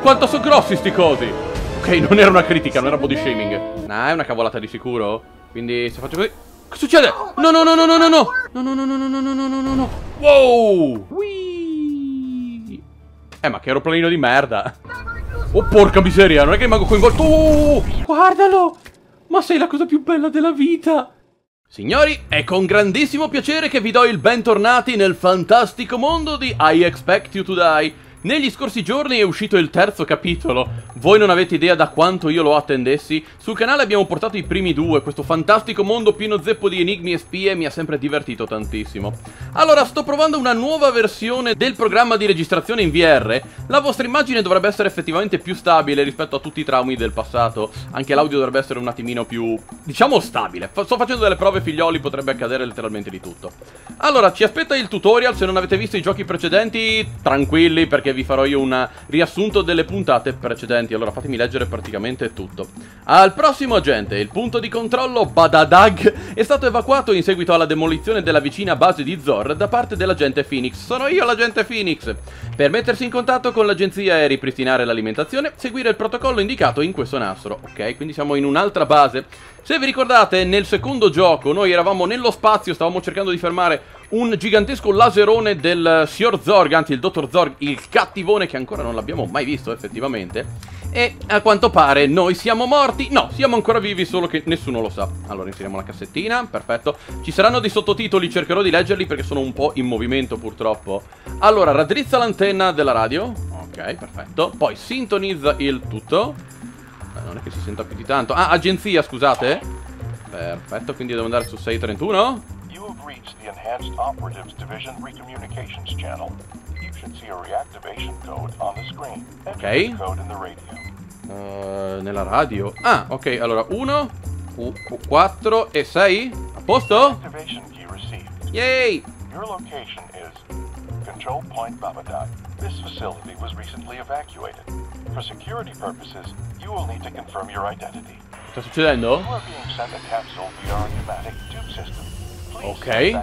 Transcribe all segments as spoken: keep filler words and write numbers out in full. Quanto sono grossi sti cosi! Ok, non era una critica, non era body shaming. Nah, è una cavolata di sicuro. Quindi se faccio così... Che succede? No, no, no, no, no, no, no! No, no, no, no, no, no, no, no, no, no! Wow! Whee! Eh, ma che aeroplanino di merda! Oh, porca miseria, non è che rimango coinvolto... Oh, guardalo! Ma sei la cosa più bella della vita! Signori, è con grandissimo piacere che vi do il bentornati nel fantastico mondo di I Expect You To Die. Negli scorsi giorni è uscito il terzo capitolo, voi non avete idea da quanto io lo attendessi. Sul canale abbiamo portato i primi due, questo fantastico mondo pieno zeppo di enigmi e spie mi ha sempre divertito tantissimo. Allora, sto provando una nuova versione del programma di registrazione in V R, la vostra immagine dovrebbe essere effettivamente più stabile rispetto a tutti i traumi del passato, anche l'audio dovrebbe essere un attimino più, diciamo, stabile. Sto facendo delle prove figlioli, potrebbe accadere letteralmente di tutto. Allora, ci aspetta il tutorial, se non avete visto i giochi precedenti, tranquilli perché vi farò io un riassunto delle puntate precedenti. Allora fatemi leggere praticamente tutto. Al prossimo agente, il punto di controllo Badadag è stato evacuato in seguito alla demolizione della vicina base di Zorg da parte dell'agente Phoenix. Sono io l'agente Phoenix. Per mettersi in contatto con l'agenzia e ripristinare l'alimentazione, seguire il protocollo indicato in questo nastro. Ok, quindi siamo in un'altra base. Se vi ricordate, nel secondo gioco noi eravamo nello spazio, stavamo cercando di fermare un gigantesco laserone del signor Zorg, anzi il dottor Zorg, il cattivone che ancora non l'abbiamo mai visto effettivamente. E a quanto pare noi siamo morti. No, siamo ancora vivi, solo che nessuno lo sa. Allora inseriamo la cassettina, perfetto. Ci saranno dei sottotitoli, cercherò di leggerli perché sono un po' in movimento purtroppo. Allora, raddrizza l'antenna della radio. Ok, perfetto. Poi sintonizza il tutto. Non è che si senta più di tanto. Ah, agenzia, scusate. Perfetto, quindi devo andare su sei trentuno. Ok. Uh, nella radio. Ah, ok, allora uno, quattro e sei. A posto? Yay! Your location is Control Point Babadag. This facility was recently evacuated. For security purposes, you will need to confirm your identity. Sta succedendo? Ok.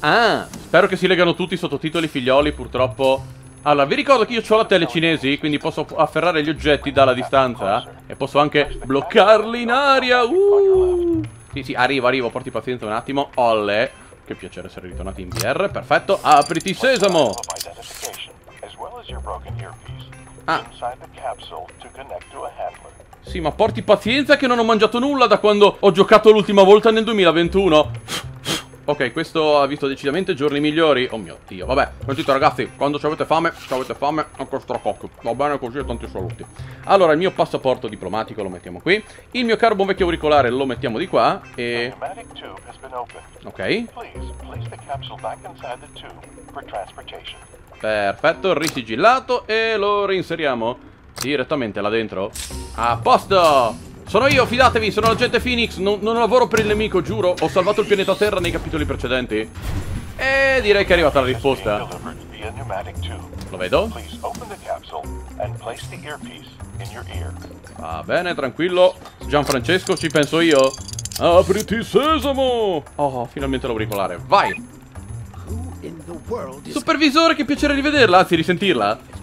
Ah, spero che si legano tutti i sottotitoli figlioli, purtroppo. Allora, vi ricordo che io ho la tele cinesi, quindi posso afferrare gli oggetti dalla distanza e posso anche bloccarli in aria. Uh. Sì, sì, arrivo, arrivo, porti pazienza un attimo. Olle. Che piacere essere ritornati in V R, perfetto. Apriti sesamo! Ah. Sì, ma porti pazienza che non ho mangiato nulla da quando ho giocato l'ultima volta nel duemilaventuno. Ok, questo ha visto decisamente giorni migliori. Oh mio Dio, vabbè. Sentite ragazzi, quando ci avete fame, ci avete fame, ancora stracocco. Va bene così e tanti saluti. Allora, il mio passaporto diplomatico lo mettiamo qui. Il mio caro buon vecchio auricolare lo mettiamo di qua. E... ok. Perfetto, risigillato e lo reinseriamo direttamente là dentro. A posto! Sono io, fidatevi, sono l'agente Phoenix, non, non lavoro per il nemico, giuro. Ho salvato il pianeta Terra nei capitoli precedenti. E direi che è arrivata la risposta. Lo vedo? Va bene, tranquillo. Gianfrancesco, ci penso io. Apriti sesamo! Oh, finalmente l'auricolare, vai! Supervisore, che piacere rivederla, anzi risentirla.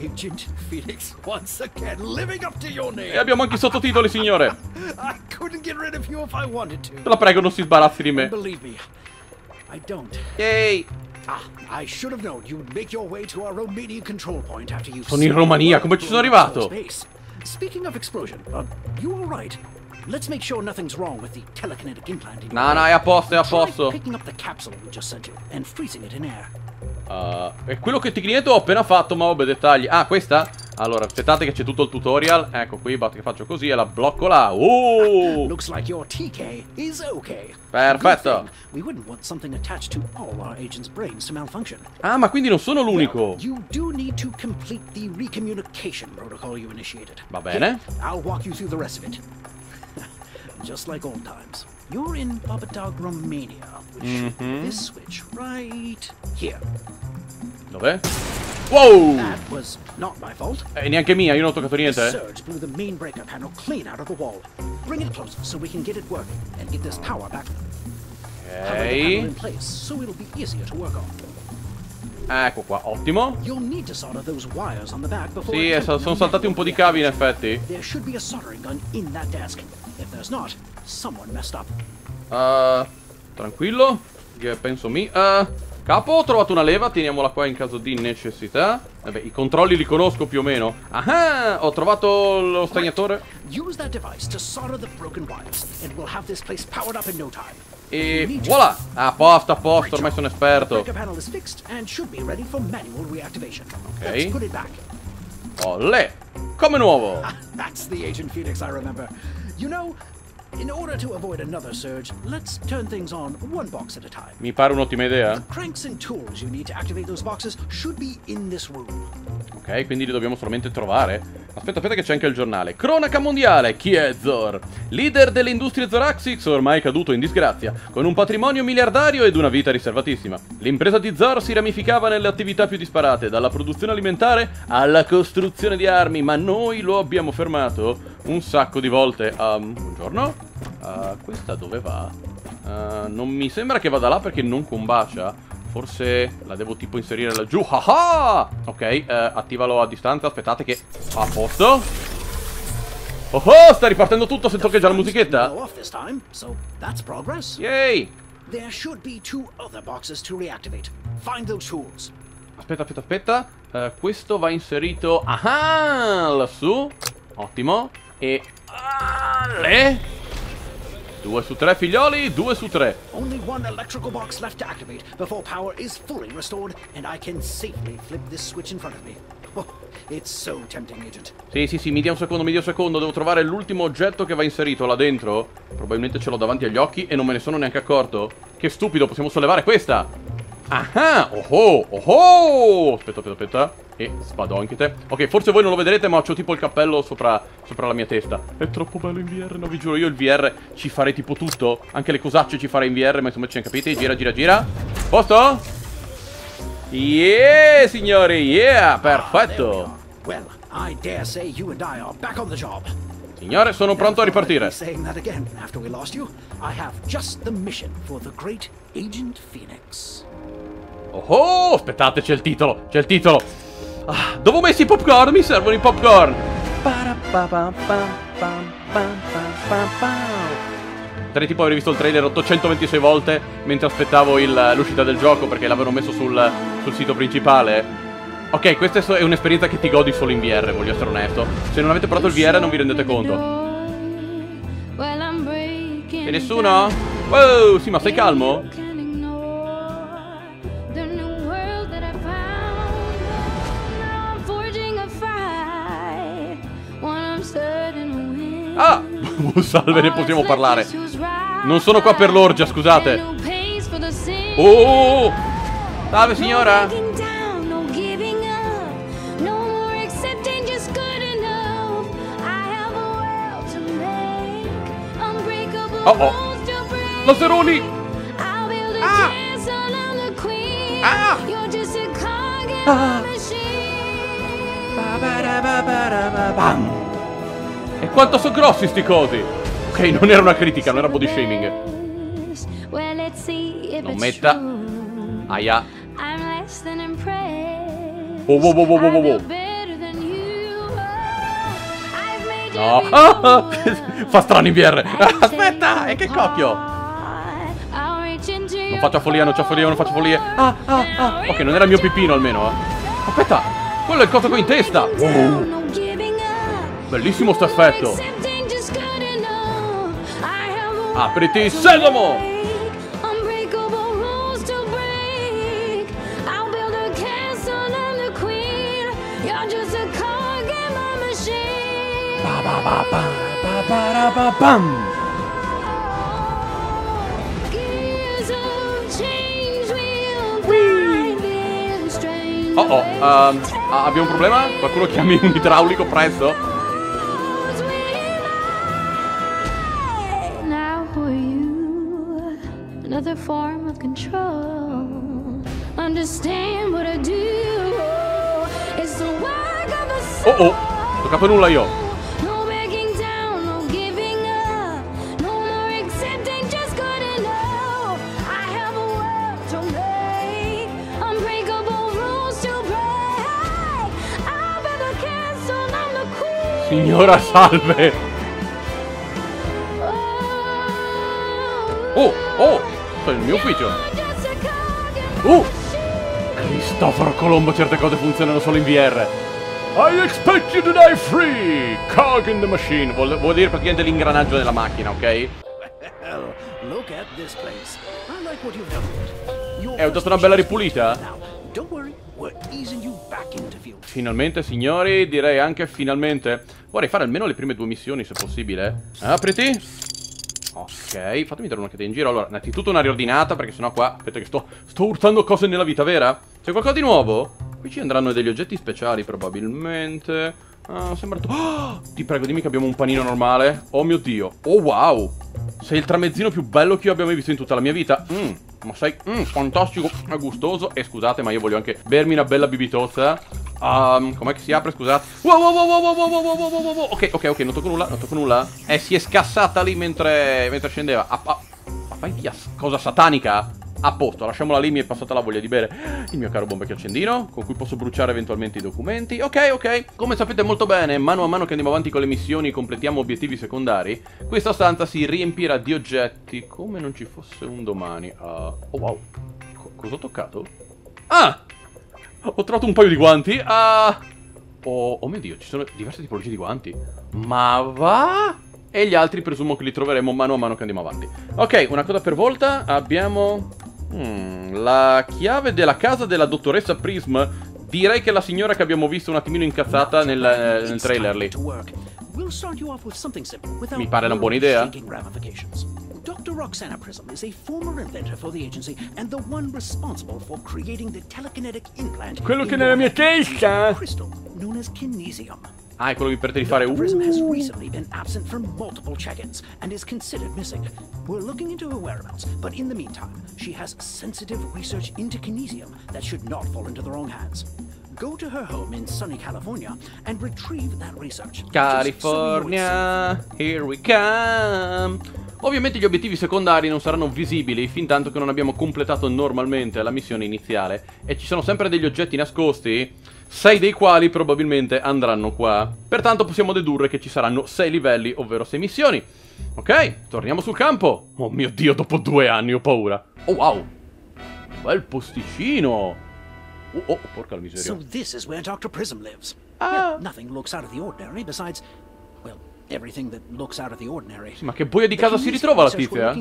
Agent Phoenix, once again, living up to your name. E abbiamo anche i sottotitoli, signore. I couldn't get rid of you if I wanted to. Te la prego, non si sbarazzi di me. Believe me, I don't. Yay. Ah, I should have known you would make your way to our Romanian control point after you. Sono in Romania, come ci sono arrivato? Speaking of explosion, are you all right? Let's make sure nothing's wrong with the telekinetic implant. No, no, è a posto, è a posto. Picking up the capsule we just sent you and freezing it in air. Uh, è quello che tecnicamente ho appena fatto, ma vabbè, dettagli. Ah, questa? Allora, aspettate che c'è tutto il tutorial. Ecco qui, basta che faccio così e la blocco là. Oh! Looks like your T K is okay. Perfetto. We wouldn't want something attached to all our agents' brains to malfunction. Ah, ma quindi non sono l'unico. You do need to complete the recommunication protocol you initiated. Va bene. I'll walk you through the rest of it. Just like old times. You're in Babadag, Romania. Mm-hmm. This switch right here. Dov'è? Wow! That was not my fault. Eh, neanche mia, io non ho toccato niente. Surge blew the main breaker panel clean out of the wall. Bring it close so we can get it working and get this power back. Okay. Have the panel in place so it'll be easier to work on. Ecco qua, ottimo. Sì, è, sono saltati un po' di cavi in effetti. Uh, tranquillo, penso mi. Uh, capo, ho trovato una leva, teniamola qua in caso di necessità. Vabbè, i controlli li conosco più o meno. Ah, ho trovato lo stagnatore. E voilà! A posto, a posto, ormai sono esperto. Ok. Olè! Come nuovo! Mi pare un'ottima idea. Ok, quindi li dobbiamo solamente trovare. Aspetta, aspetta che c'è anche il giornale. Cronaca mondiale, chi è Zor? Leader delle industrie Zoraxis, ormai caduto in disgrazia, con un patrimonio miliardario ed una vita riservatissima. L'impresa di Zor si ramificava nelle attività più disparate, dalla produzione alimentare alla costruzione di armi, ma noi lo abbiamo fermato un sacco di volte. Um, buongiorno. Uh, questa dove va? Uh, non mi sembra che vada là perché non combacia. Forse la devo tipo inserire laggiù. Ah-ha! Ok, uh, attivalo a distanza. Aspettate che... A posto. Oh oh, sta ripartendo tutto. Sento che già la musichetta. Yay! Aspetta, aspetta, aspetta. Uh, questo va inserito... Ah-ha! Lassù. Ottimo. E... Ale! Due su tre figlioli, due su tre. Sì, sì, sì, mi dia un secondo, mi dia un secondo. Devo trovare l'ultimo oggetto che va inserito là dentro. Probabilmente ce l'ho davanti agli occhi e non me ne sono neanche accorto. Che stupido, possiamo sollevare questa. Ah, oh oh, oh oh. Aspetta, aspetta, aspetta. E spado anche te. Ok, forse voi non lo vedrete, ma c'ho tipo il cappello sopra, sopra la mia testa. È troppo bello in V R, no vi giuro, io il V R ci farei tipo tutto. Anche le cosacce ci farei in V R, ma insomma ce ne capite. Gira, gira, gira. Posto? Yeah, signori, yeah, perfetto. Signore, sono pronto a ripartire. Oh oh, aspettate, c'è il titolo, c'è il titolo. Ah, dove ho messo i popcorn? Mi servono i popcorn. Tre tipo avrei visto il trailer ottocentoventisei volte mentre aspettavo l'uscita del gioco perché l'avevano messo sul, sul sito principale. Ok, questa è un'esperienza che ti godi solo in V R, voglio essere onesto. Se non avete provato il V R non vi rendete conto. E nessuno? Wow, sì, ma sei calmo? Ah, salve, ne possiamo parlare. Non sono qua per l'orgia, scusate. Oh, oh, oh. Salve signora. Oh oh. Laseroni. Ah. Ah. Ah. Bam. E quanto sono grossi sti cosi. Ok, non era una critica, non era body shaming. Non metta. Aia. Oh, oh, oh, oh, oh, oh. No. Ah, ah. Fa strano in V R. Aspetta, e che cocchio. Non faccio follia, non faccio follia, non faccio follia. Ah, ah, ah. Ok, non era il mio pipino almeno, eh. Aspetta, quello è il coso qui in testa. Oh. Bellissimo sto effetto. Apriti, sesamo. Ba ba ba ba ba ba ba bam. Oh oh, um, abbiamo un problema? Qualcuno chiami un idraulico presto? Form of control. Understand what I do. It's the work of a soul. Oh oh, non capo nulla io. No breaking down, no giving up. No more accepting, just good enough. I have a world to make. Unbreakable. Signora, salve! Oh, oh! Sto nel mio ufficio! Oh! Cristoforo Colombo, certe cose funzionano solo in V R! I Expect You To Die Free! Cog in the machine! Vuol, vuol dire praticamente l'ingranaggio della macchina, ok? Well, look at this place. I like what you've done. Eh, ho dato una bella ripulita! Don't worry, we're easing you back into field. Finalmente, signori, direi anche finalmente. Vorrei fare almeno le prime due missioni, se possibile. Apriti. Ok, fatemi dare un'occhiata in giro. Allora, innanzitutto una riordinata, perché sennò qua... Aspetta che sto, sto urtando cose nella vita vera. C'è qualcosa di nuovo? Qui ci andranno degli oggetti speciali, probabilmente. Ah, sembra... Oh, ti prego, dimmi che abbiamo un panino normale. Oh mio Dio. Oh, wow. Sei il tramezzino più bello che io abbia mai visto in tutta la mia vita. Mmm. Ma sai, mm, fantastico, è gustoso. E scusate, ma io voglio anche bermi una bella bibitozza. um, Com'è che si apre, scusate? Wow, wow, wow, wow, wow, wow, wow, wow, wow. Ok, ok, ok, non tocco nulla, non tocco nulla. Eh, si è scassata lì mentre, mentre scendeva. Ah, ah, ma fai via, cosa satanica. A posto, lasciamola lì, mi è passata la voglia di bere. Il mio caro bombacchio accendino, con cui posso bruciare eventualmente i documenti. Ok, ok. Come sapete molto bene, mano a mano che andiamo avanti con le missioni e completiamo obiettivi secondari, questa stanza si riempirà di oggetti come non ci fosse un domani. uh, Oh wow, C cosa ho toccato? Ah! Ho trovato un paio di guanti. Ah! Oh, oh mio Dio, ci sono diverse tipologie di guanti. Ma va? E gli altri presumo che li troveremo mano a mano che andiamo avanti. Ok, una cosa per volta. Abbiamo... Hmm, la chiave della casa della dottoressa Prism. Direi che è la signora che abbiamo visto un attimino incazzata nel, eh, nel trailer lì. Mi pare una buona idea. Doctor Roxana Prism is a former inventor for the agency and the one responsible for creating the telekinetic implant. Quello che nella mia testa. Known as kinesium. Ah, è quello per te di fare. Prism has recently been absent from multiple check-ins and is considered missing. We're looking into her whereabouts, but in the meantime, she has sensitive research into kinesium that should not fall into the wrong hands. Go to her home in sunny California and retrieve that research. California, here we come. Ovviamente gli obiettivi secondari non saranno visibili fin tanto che non abbiamo completato normalmente la missione iniziale e ci sono sempre degli oggetti nascosti, sei dei quali probabilmente andranno qua. Pertanto possiamo dedurre che ci saranno sei livelli, ovvero sei missioni. Ok, torniamo sul campo. Oh mio Dio, dopo due anni ho paura. Oh wow, bel posticino. Oh, oh, porca la miseria. So this is where Doctor Prism lives. Ah. Yeah, nothing looks out of the ordinary besides, well, everything that looks out of the ordinary. Sì, ma che boia di casa si ritrova la tizia?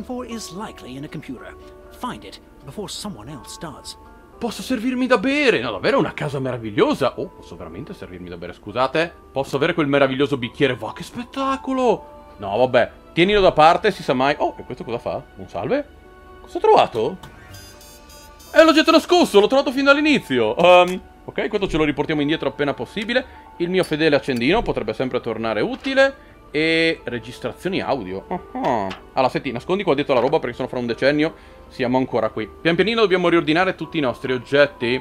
Posso servirmi da bere? No, davvero è una casa meravigliosa. Oh, posso veramente servirmi da bere, scusate? Posso avere quel meraviglioso bicchiere? Va, che spettacolo! No, vabbè, tienilo da parte, si sa mai. Oh, e questo cosa fa? Un salve? Cosa ho trovato? È l'oggetto nascosto, l'ho trovato fin dall'inizio. Um, ok, questo ce lo riportiamo indietro appena possibile. Il mio fedele accendino potrebbe sempre tornare utile. E registrazioni audio. Uh-huh. Allora, senti, nascondi qua dietro la roba perché sennò fra un decennio siamo ancora qui. Pian pianino dobbiamo riordinare tutti i nostri oggetti.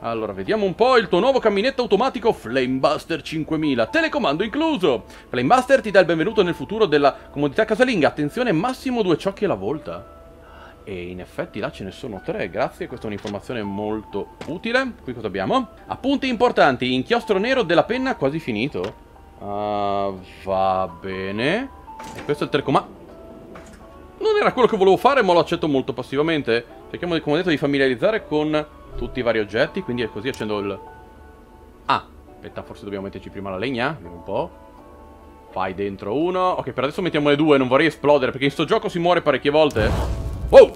Allora, vediamo un po' il tuo nuovo camminetto automatico Flamebuster cinquemila, telecomando incluso. Flamebuster ti dà il benvenuto nel futuro della comodità casalinga. Attenzione, massimo due ciocchi alla volta. E in effetti là ce ne sono tre, grazie, questa è un'informazione molto utile. Qui cosa abbiamo? Appunti importanti, inchiostro nero della penna quasi finito. uh, Va bene. E questo è il telecomando. Non era quello che volevo fare, ma lo accetto molto passivamente. Cerchiamo, come ho detto, di familiarizzare con tutti i vari oggetti. Quindi è così, accendo il... Ah, aspetta, forse dobbiamo metterci prima la legna. Vediamo un po'. Fai dentro uno. Ok, per adesso mettiamo le due, non vorrei esplodere perché in sto gioco si muore parecchie volte. Wow!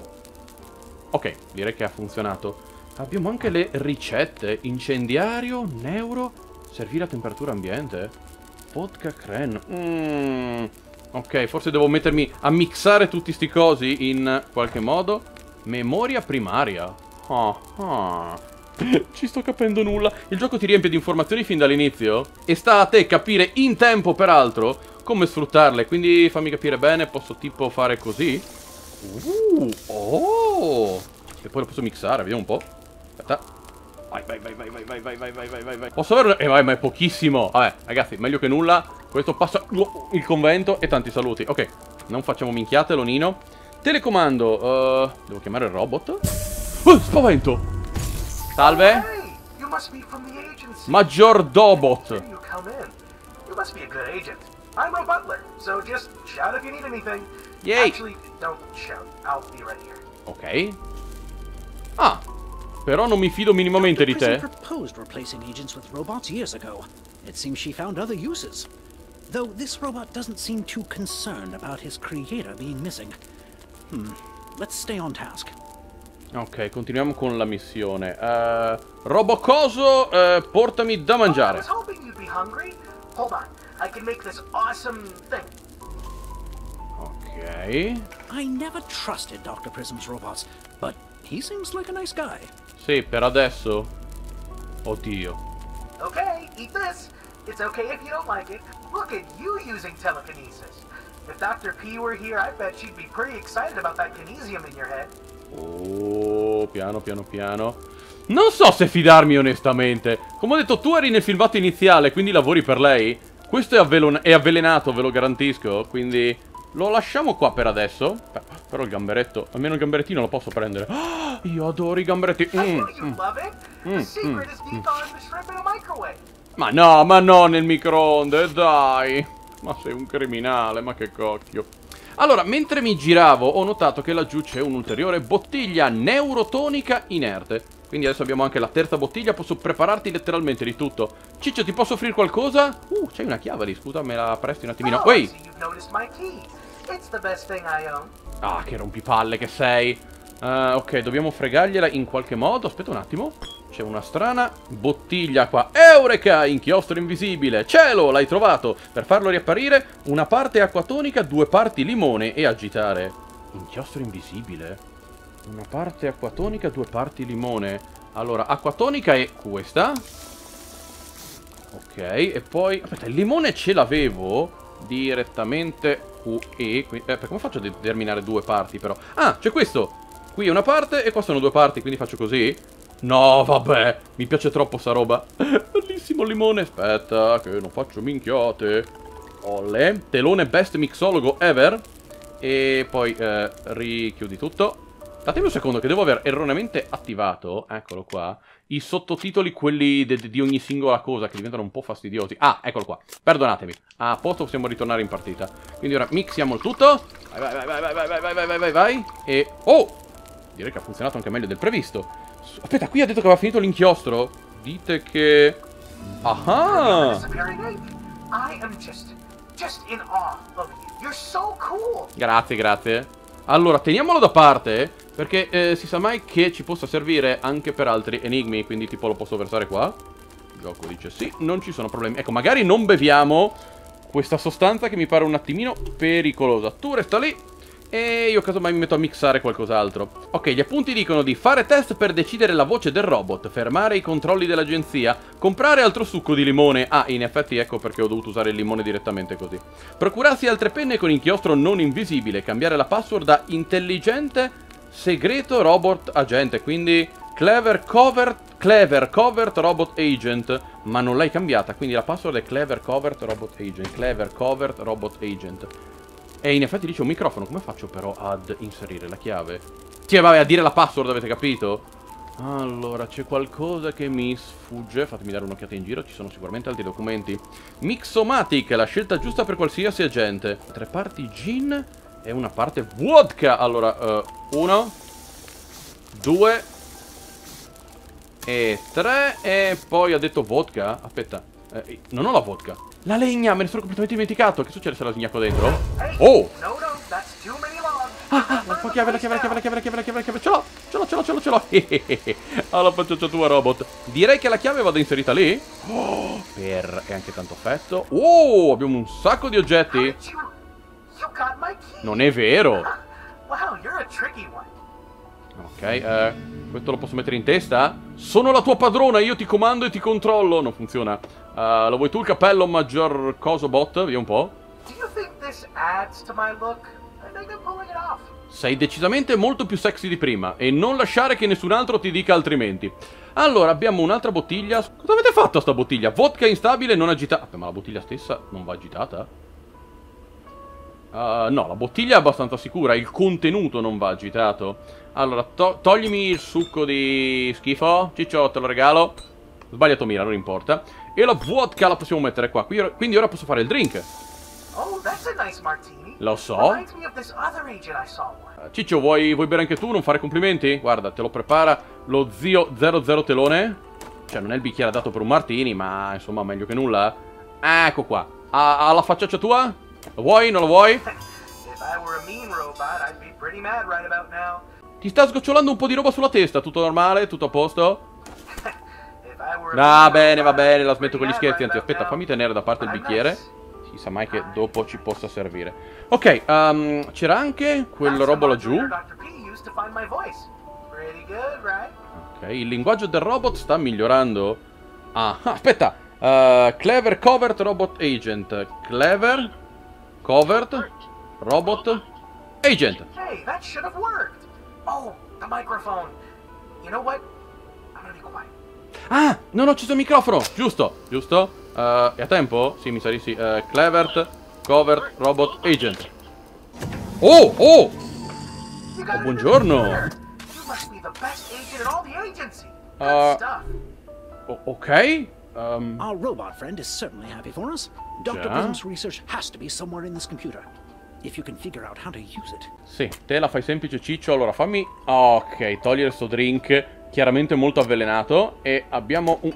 Ok, direi che ha funzionato. Abbiamo anche le ricette. Incendiario, neuro, servire a temperatura ambiente. Vodka cran. Mm. Ok, forse devo mettermi a mixare tutti sti cosi in qualche modo. Memoria primaria. Ah, ah. Ci sto capendo nulla. Il gioco ti riempie di informazioni fin dall'inizio. E sta a te capire in tempo, peraltro, come sfruttarle. Quindi fammi capire bene, posso tipo fare così? Uh, oh! E poi lo posso mixare, vediamo un po'. Aspetta. Vai, vai, vai, vai, vai, vai, vai, vai, vai, vai, vai. Posso avere... Eh, vai, ma è pochissimo. Vabbè, ragazzi, meglio che nulla. Questo passa il convento e tanti saluti. Ok, non facciamo minchiate, Lonino. Telecomando. Uh, devo chiamare il robot. Oh, spavento! Salve. Maggiordobot. You must be a good agent. I'm a butler, so just shout if you need anything. Yay! Actually, don't shout. I'll be right here. Ok. Ah, però non mi fido minimamente di te. Proposed replacing agents with robots years ago. It seems she found other uses. Though this robot doesn't seem too concerned about his creator being missing. Hmm. Let's stay on task. Ok, continuiamo con la missione. Uh, Robocoso, uh, portami da mangiare. Ok. I never trusted Doctor Prism's robots, but he seems like a nice guy. Sì, per adesso. Oddio. Ok, eat this. It's okay if you don't like it. Look at you using telekinesis. If Doctor P were here, I bet she'd be pretty excited about that kinesium in your head. Oh, piano piano piano. Non so se fidarmi onestamente. Come ho detto, tu eri nel filmato iniziale, quindi lavori per lei. Questo è, avvelen è avvelenato, ve lo garantisco. Quindi lo lasciamo qua per adesso. Beh, però il gamberetto, almeno il gamberettino lo posso prendere. Oh, io adoro i gamberetti. Mm, mm, mm, mm, mm. Ma no, ma no, nel microonde, dai. Ma sei un criminale, ma che cocchio. Allora, mentre mi giravo ho notato che laggiù c'è un'ulteriore bottiglia neurotonica inerte. Quindi adesso abbiamo anche la terza bottiglia, posso prepararti letteralmente di tutto. Ciccio, ti posso offrire qualcosa? Uh, c'hai una chiave lì, scusa, me la presti un attimino. Oh, ehi! Ah, che rompipalle che sei. uh, Ok, dobbiamo fregargliela in qualche modo, aspetta un attimo. C'è una strana bottiglia qua. Eureka! Inchiostro invisibile. Cielo, l'hai trovato. Per farlo riapparire, una parte acqua tonica, due parti limone e agitare. Inchiostro invisibile? Una parte acqua tonica, due parti limone. Allora, acqua tonica è questa. Ok, e poi... aspetta, il limone ce l'avevo direttamente qui. Eh, come faccio a determinare due parti però? Ah, c'è questo. Qui è una parte e qua sono due parti, quindi faccio così. No, vabbè, mi piace troppo sta roba. Bellissimo limone. Aspetta, che non faccio minchiate. Olle. Telone best mixologo ever. E poi eh, richiudi tutto. Datemi un secondo che devo aver erroneamente attivato, eccolo qua, i sottotitoli, quelli di ogni singola cosa, che diventano un po' fastidiosi. Ah, eccolo qua, perdonatemi. A posto, possiamo ritornare in partita. Quindi ora mixiamo il tutto. Vai, vai, vai, vai, vai, vai, vai, vai, vai, vai. E... oh! Direi che ha funzionato anche meglio del previsto. Aspetta, qui ha detto che aveva finito l'inchiostro. Dite che... ah! Grazie, grazie. Allora, teniamolo da parte, perché eh, si sa mai che ci possa servire anche per altri enigmi. Quindi tipo lo posso versare qua. Il gioco dice sì, non ci sono problemi. Ecco, magari non beviamo questa sostanza che mi pare un attimino pericolosa. Tu resta lì e io casomai mi metto a mixare qualcos'altro. Ok, gli appunti dicono di fare test per decidere la voce del robot, fermare i controlli dell'agenzia, comprare altro succo di limone. Ah, in effetti ecco perché ho dovuto usare il limone direttamente così. Procurarsi altre penne con inchiostro non invisibile, cambiare la password da intelligente segreto robot agente, quindi clever covert, clever covert robot agent. Ma non l'hai cambiata, quindi la password è clever covert robot agent, clever covert robot agent. E in effetti lì c'è un microfono, come faccio però ad inserire la chiave? Sì, vabbè, a dire la password, avete capito? Allora, c'è qualcosa che mi sfugge, fatemi dare un'occhiata in giro, ci sono sicuramente altri documenti. Mixomatic, la scelta giusta per qualsiasi agente. Tre parti gin e una parte vodka. Allora, uh, uno, due e tre, e poi ha detto vodka. Aspetta, eh, non ho la vodka. La legna, me ne sono completamente dimenticato. Che succede se la sgnacco dentro? Oh! Ah, la chiave, la chiave, la chiave, la chiave, la chiave, la chiave, la chiave. Ce l'ho, ce l'ho, ce l'ho, ce l'ho, ce l'ho. Alla faccia tua, robot. Direi che la chiave vada inserita lì. Oh, per... è anche tanto effetto. Oh, abbiamo un sacco di oggetti. Non è vero. Ok, eh, questo lo posso mettere in testa? Sono la tua padrona, io ti comando e ti controllo. Non funziona. Uh, lo vuoi tu il cappello maggior coso bot? Vediamo un po'. Sei decisamente molto più sexy di prima e non lasciare che nessun altro ti dica altrimenti. Allora, abbiamo un'altra bottiglia. Cosa avete fatto a sta bottiglia? Vodka instabile non agitata. Ah, ma la bottiglia stessa non va agitata? Uh, no, la bottiglia è abbastanza sicura, il contenuto non va agitato. Allora, to toglimi il succo di schifo. Ciccio, te lo regalo. Sbagliato mira, non importa. E la vodka la possiamo mettere qua. Quindi ora posso fare il drink. Oh, that's a nice martini. Lo so. Ciccio, vuoi, vuoi bere anche tu? Non fare complimenti? Guarda, te lo prepara lo zio zero zero telone. Cioè, non è il bicchiere dato per un martini, ma insomma, meglio che nulla. Ecco qua. Ha, ha la facciaccia tua? Lo vuoi? Non lo vuoi? Ti sta sgocciolando un po' di roba sulla testa. Tutto normale? Tutto a posto? Va bene, va bene, la smetto con gli scherzi. Anzi, aspetta, fammi tenere da parte il bicchiere. Si sa mai che dopo ci possa servire. Ok, um, c'era anche quella roba laggiù. Ok, il linguaggio del robot sta migliorando. Ah, aspetta. uh, Clever Covert Robot Agent. Clever Covert Robot Agent. Hey, that should have worked. Oh, the microphone. You know what? I'm gonna be quiet. Ah, non ho acceso il microfono. Giusto, giusto. uh, È a tempo? Sì, mi sa di sì. uh, Clevert Covert Robot Agent. Oh, oh, oh, buongiorno. uh, Ok. um, Our robot friend is certainly happy for us. Doctor Prism's research has to be somewhere in this computer. If you can figure out how to use it. Sì, te la fai semplice, Ciccio. Allora fammi... ok, togliere sto drink chiaramente molto avvelenato. E abbiamo un...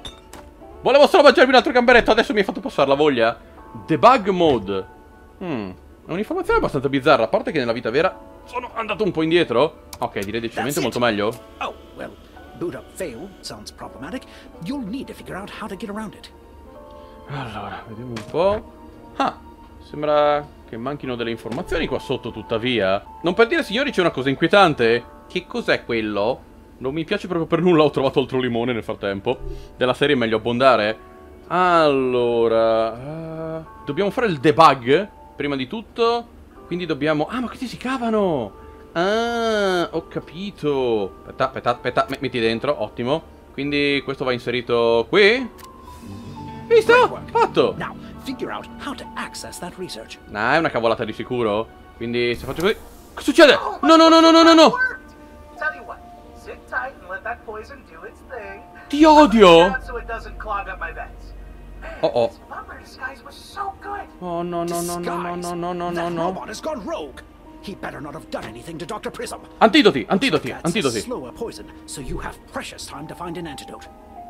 volevo solo mangiarmi un altro gamberetto. Adesso mi hai fatto passare la voglia. Debug mode. mm, È un'informazione abbastanza bizzarra. A parte che nella vita vera sono andato un po' indietro. Ok, direi decisamente molto meglio. Oh, well, boot up fail sounds problematic. You'll need to figure out how to get around it. Allora, vediamo un po'. Ah, sembra che manchino delle informazioni qua sotto, tuttavia. Non per dire, signori, c'è una cosa inquietante. Che cos'è quello? Non mi piace proprio per nulla, ho trovato altro limone nel frattempo. Della serie è meglio abbondare. Allora... Uh, dobbiamo fare il debug, prima di tutto. Quindi dobbiamo... ah, ma che ti si cavano! Ah, ho capito. Aspetta, aspetta, aspetta, metti dentro, ottimo. Quindi questo va inserito qui. Visto? Fatto! Ah, è una cavolata di sicuro. Quindi se faccio così... che succede? No, no, no, no, no, no, no! Ti odio! Oh oh. Oh no no no no no no no no no. Antidoti, antidoti, antidoti.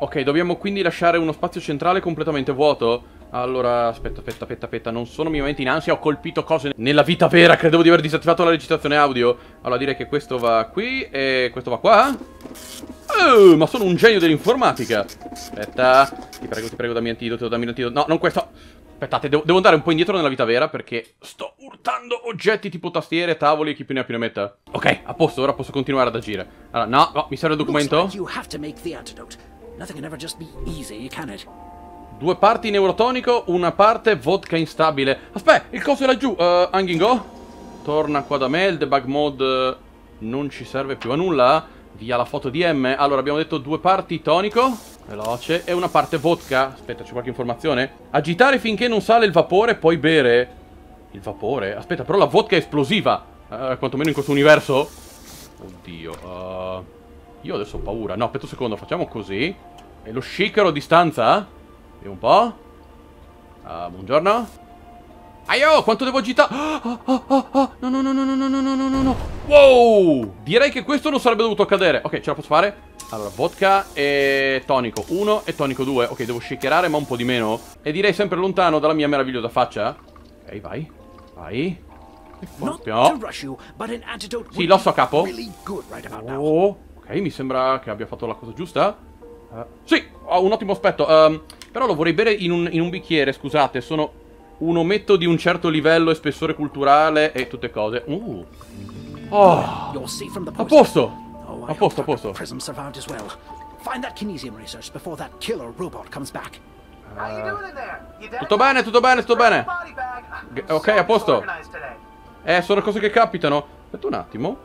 Ok, dobbiamo quindi lasciare uno spazio centrale completamente vuoto. Allora, aspetta, aspetta, aspetta, aspetta. Non sono minimamente in ansia, ho colpito cose nella vita vera. Credevo di aver disattivato la registrazione audio. Allora direi che questo va qui e questo va qua. Oh, ma sono un genio dell'informatica. Aspetta, ti prego, ti prego, dammi antidoto, dammi antidoto. No, non questo. Aspettate, devo, devo andare un po' indietro nella vita vera perché sto urtando oggetti tipo tastiere, tavoli e chi più ne ha più ne metta. Ok, a posto, ora posso continuare ad agire. Allora, no, no, mi serve il documento. Due parti neurotonico, una parte vodka instabile. Aspetta, il coso è laggiù. uh, Hang in go. Torna qua da me, il debug mode non ci serve più a nulla. Via la foto di M. Allora abbiamo detto due parti tonico, veloce, e una parte vodka. Aspetta, c'è qualche informazione. Agitare finché non sale il vapore, poi bere. Il vapore? Aspetta, però la vodka è esplosiva, uh, quantomeno in questo universo. Oddio. uh, Io adesso ho paura. No, aspetta un secondo, facciamo così. E lo shikero a distanza? Vediamo un po'. Uh, buongiorno. Aio, quanto devo agitare? Oh, oh, oh, oh. No, no, no, no, no, no, no, no, no, no. Wow, direi che questo non sarebbe dovuto accadere. Ok, ce la posso fare? Allora, vodka e tonico uno e tonico due. Ok, devo shakerare, ma un po' di meno. E direi sempre lontano dalla mia meravigliosa faccia. Ok, vai, vai. Proprio. Sì, lo so, capo. Oh, ok, mi sembra che abbia fatto la cosa giusta. Uh, sì, ho un ottimo aspetto. Um, Però lo vorrei bere in un, in un bicchiere, scusate, sono un ometto di un certo livello e spessore culturale e tutte cose. Uh. Oh. A posto! A posto, a posto. Uh. Tutto bene, tutto bene, tutto bene. Ok, a posto. Eh, sono cose che capitano. Aspetta un attimo,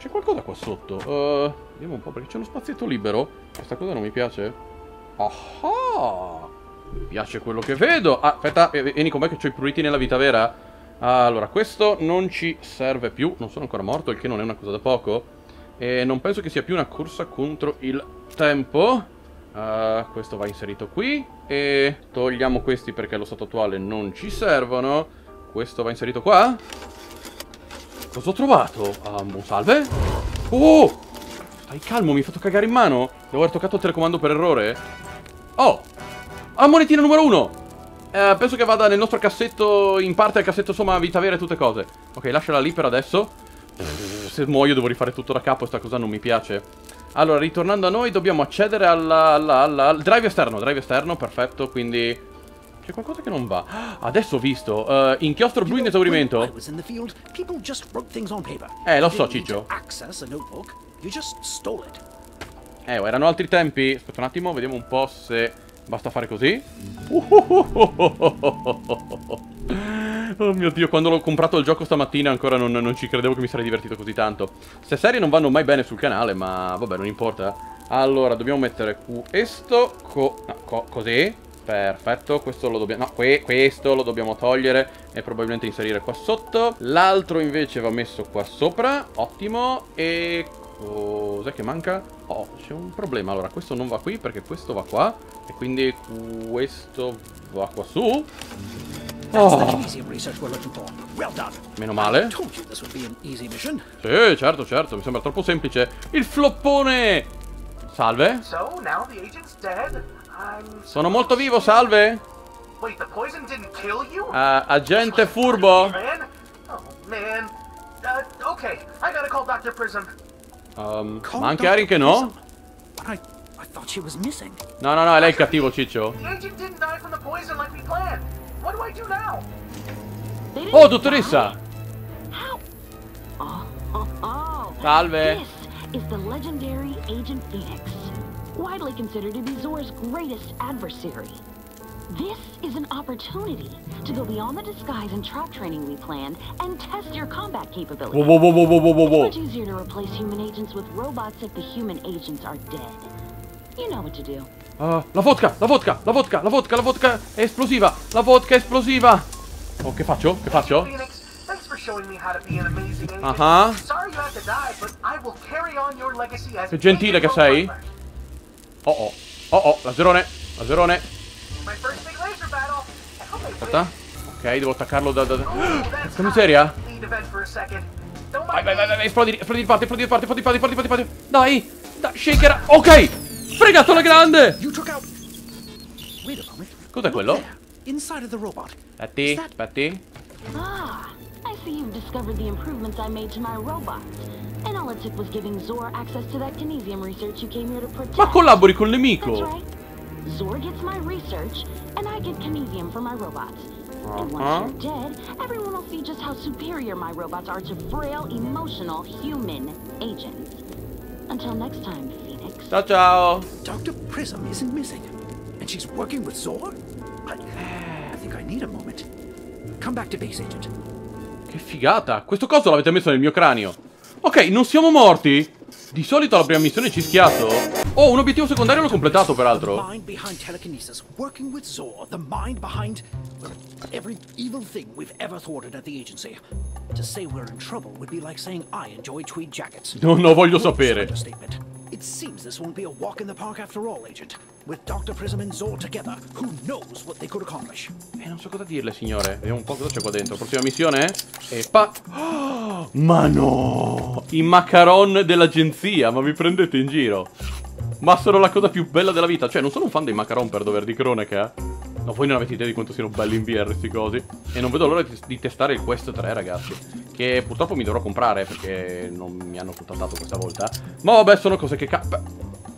c'è qualcosa qua sotto. Uh, vediamo un po' perché c'è uno spazietto libero. Questa cosa non mi piace. Ah, mi piace quello che vedo. Ah, aspetta, vieni con me che ho i pruriti nella vita vera. Allora, questo non ci serve più. Non sono ancora morto, il che non è una cosa da poco. E non penso che sia più una corsa contro il tempo. Uh, questo va inserito qui. E togliamo questi perché allo stato attuale non ci servono. Questo va inserito qua. Cosa ho trovato? Um, salve. Oh! Stai calmo, mi hai fatto cagare in mano. Devo aver toccato il telecomando per errore. Oh! Ah, monetina numero uno! Eh, penso che vada nel nostro cassetto. In parte al cassetto, insomma, vita vera e tutte cose. Ok, lasciala lì per adesso. Se muoio devo rifare tutto da capo. Sta cosa non mi piace. Allora, ritornando a noi, dobbiamo accedere alla, alla, alla, al drive esterno, drive esterno, perfetto, quindi c'è qualcosa che non va. Ah, adesso ho visto, uh, inchiostro blu in esaurimento. Eh, lo so, Ciccio. Eh, erano altri tempi. Aspetta un attimo, vediamo un po' se basta fare così. Oh mio Dio, quando l'ho comprato il gioco stamattina ancora non, non ci credevo che mi sarei divertito così tanto. Queste serie non vanno mai bene sul canale, ma vabbè, non importa. Allora, dobbiamo mettere questo co no, co così. Perfetto, questo lo dobbiamo... No, que questo lo dobbiamo togliere e probabilmente inserire qua sotto. L'altro invece va messo qua sopra, ottimo. E cos'è che manca? Oh, c'è un problema. Allora, questo non va qui perché questo va qua. E quindi questo va qua su. Oh. Meno male. Sì, certo, certo, mi sembra troppo semplice. Il floppone. Salve. Sono molto vivo, salve. uh, Agente furbo. um, Ma anche Harry che no. No, no, no, è lei il cattivo, Ciccio. Oh, dottoressa! Salve! This is the legendary Agent Phoenix, widely considered to be Zorg's greatest adversary. This is an opportunity to go beyond the disguise and trap training we planned and test your combat capability. Whoa, whoa, whoa, whoa, whoa, whoa, whoa. It's much easier to replace human agents with robots if the human agents are dead. You know what to do. Uh, la vodka, la vodka, la vodka, la vodka, la vodka è esplosiva, la vodka è esplosiva. Oh, che faccio? Che faccio? Ah uh-huh. Che gentile che sei. Oh oh, oh oh, laserone, laserone. Aspetta. Ok, devo attaccarlo da... da... Che miseria. Vai, vai, vai, vai, esplodi, esplodi di parte, esplodi di parte, esplodi di parte, esplodi di parte. Dai, dai, shaker, ok. Fregato alla grande! Cos'è quello? Aspetti, aspetti. Ah, I see you've discovered the improvements I made to my robots. And all it took was giving Zorg access to that kinesium research you came here to protect. Ma collabori col nemico. Zorg gets my research and I get kinesium for my robots. And once you're dead, everyone will see just how superior my robots are to frail, emotional human agents. Until next time. Ciao ciao. Doctor Prism isn't missing and she's working with Zorg? I, I think I need a moment. Come back to base, agent. Che figata! Questo coso l'avete messo nel mio cranio. Ok, non siamo morti. Di solito alla prima missione ci schiasso. Oh, un obiettivo secondario l'ho completato peraltro. Mind behind telekinesis, working with Zorg, the mind behind every evil thing we've ever thwarted at the agency. To say we're in trouble would be like saying I enjoy tweed jackets. No, no, voglio sapere. It seems this won't be a walk in the park after all, Agent. With Doctor Prism and Zorg together, who knows what they could accomplish? Eh, non so cosa dirle, signore. Vediamo un po' cosa c'è qua dentro. Prossima missione? E pa... Oh, ma no! I macaron dell'agenzia, ma mi prendete in giro? Ma sono la cosa più bella della vita. Cioè, non sono un fan dei macaron per dover di cronaca. No, voi non avete idea di quanto siano belli in V R sti cosi. E non vedo l'ora di testare il Quest tre, ragazzi, che purtroppo mi dovrò comprare perché non mi hanno contattato questa volta. Ma vabbè, sono cose che ca...